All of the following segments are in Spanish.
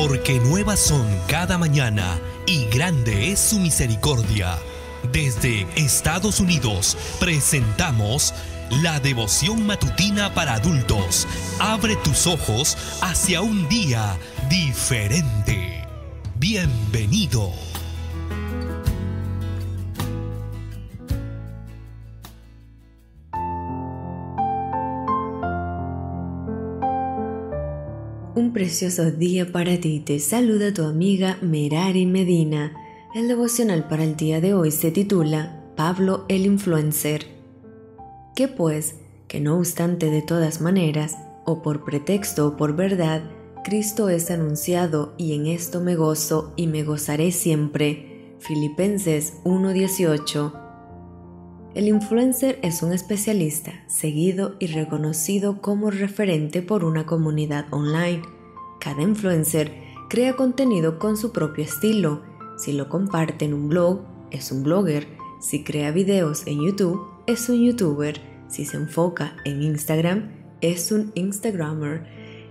Porque nuevas son cada mañana y grande es su misericordia. Desde Estados Unidos presentamos la Devoción Matutina para Adultos. Abre tus ojos hacia un día diferente. Bienvenido. Un precioso día para ti. Te saluda tu amiga Merari Medina. El devocional para el día de hoy se titula Pablo el Influencer. Que pues, que no obstante de todas maneras, o por pretexto o por verdad, Cristo es anunciado y en esto me gozo y me gozaré siempre. Filipenses 1:18. El influencer es un especialista, seguido y reconocido como referente por una comunidad online. Cada influencer crea contenido con su propio estilo. Si lo comparte en un blog, es un blogger. Si crea videos en YouTube, es un YouTuber. Si se enfoca en Instagram, es un Instagrammer.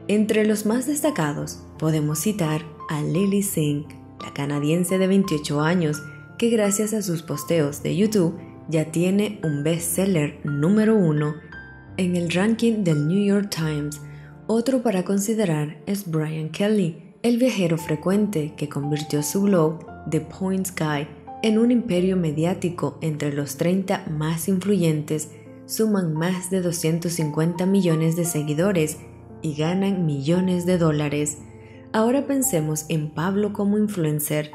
Entre los más destacados podemos citar a Lilly Singh, la canadiense de 28 años, que gracias a sus posteos de YouTube ya tiene un bestseller número 1 en el ranking del New York Times. Otro para considerar es Brian Kelly, el viajero frecuente que convirtió su blog The Points Guy en un imperio mediático entre los 30 más influyentes. Suman más de 250 millones de seguidores y ganan millones de dólares. Ahora pensemos en Pablo como influencer,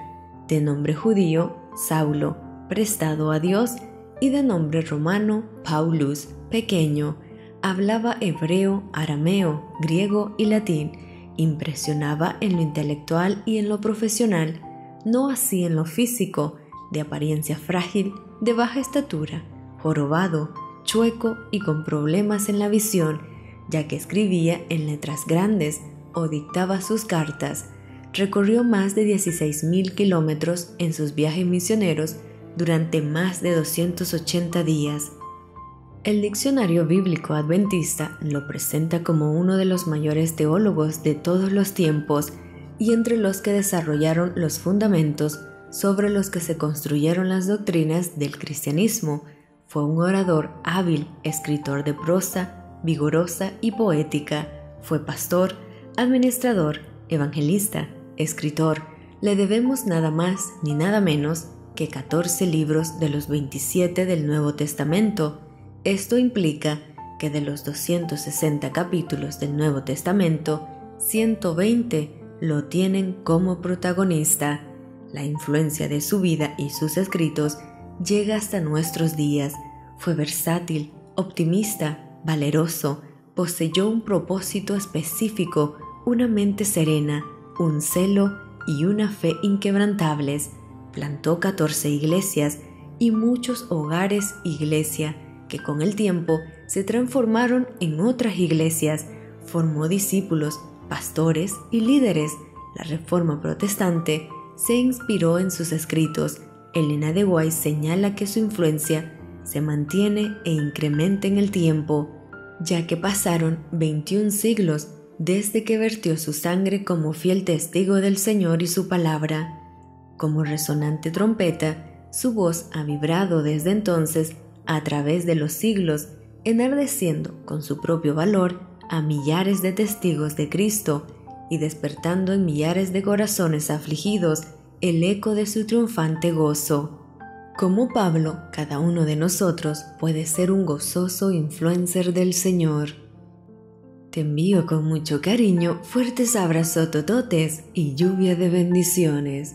de nombre judío Saulo, prestado a Dios, y de nombre romano Paulus, pequeño. Hablaba hebreo, arameo, griego y latín. Impresionaba en lo intelectual y en lo profesional, no así en lo físico, de apariencia frágil, de baja estatura, jorobado, chueco y con problemas en la visión, ya que escribía en letras grandes o dictaba sus cartas. Recorrió más de 16.000 kilómetros en sus viajes misioneros durante más de 280 días. El Diccionario Bíblico Adventista lo presenta como uno de los mayores teólogos de todos los tiempos y entre los que desarrollaron los fundamentos sobre los que se construyeron las doctrinas del cristianismo. Fue un orador hábil, escritor de prosa vigorosa y poética. Fue pastor, administrador, evangelista, escritor. Le debemos nada más ni nada menos que 14 libros de los 27 del Nuevo Testamento. Esto implica que de los 260 capítulos del Nuevo Testamento, 120 lo tienen como protagonista. La influencia de su vida y sus escritos llega hasta nuestros días. Fue versátil, optimista, valeroso, poseyó un propósito específico, una mente serena, un celo y una fe inquebrantables. Plantó 14 iglesias y muchos hogares iglesia que con el tiempo se transformaron en otras iglesias. Formó discípulos, pastores y líderes. La Reforma Protestante se inspiró en sus escritos. Elena de White señala que su influencia se mantiene e incrementa en el tiempo, ya que pasaron 21 siglos desde que vertió su sangre como fiel testigo del Señor y su palabra. Como resonante trompeta, su voz ha vibrado desde entonces a través de los siglos, enardeciendo con su propio valor a millares de testigos de Cristo y despertando en millares de corazones afligidos el eco de su triunfante gozo. Como Pablo, cada uno de nosotros puede ser un gozoso influencer del Señor. Te envío con mucho cariño fuertes abrazos tototes y lluvia de bendiciones.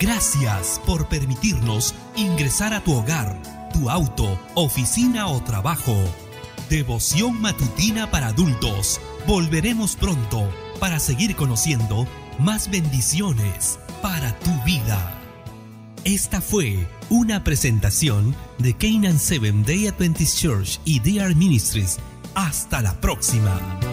Gracias por permitirnos ingresar a tu hogar, tu auto, oficina o trabajo. Devoción Matutina para Adultos. Volveremos pronto para seguir conociendo más bendiciones para tu vida. Esta fue una presentación de Canaan Seven Day Adventist Church y DR Ministries. Hasta la próxima.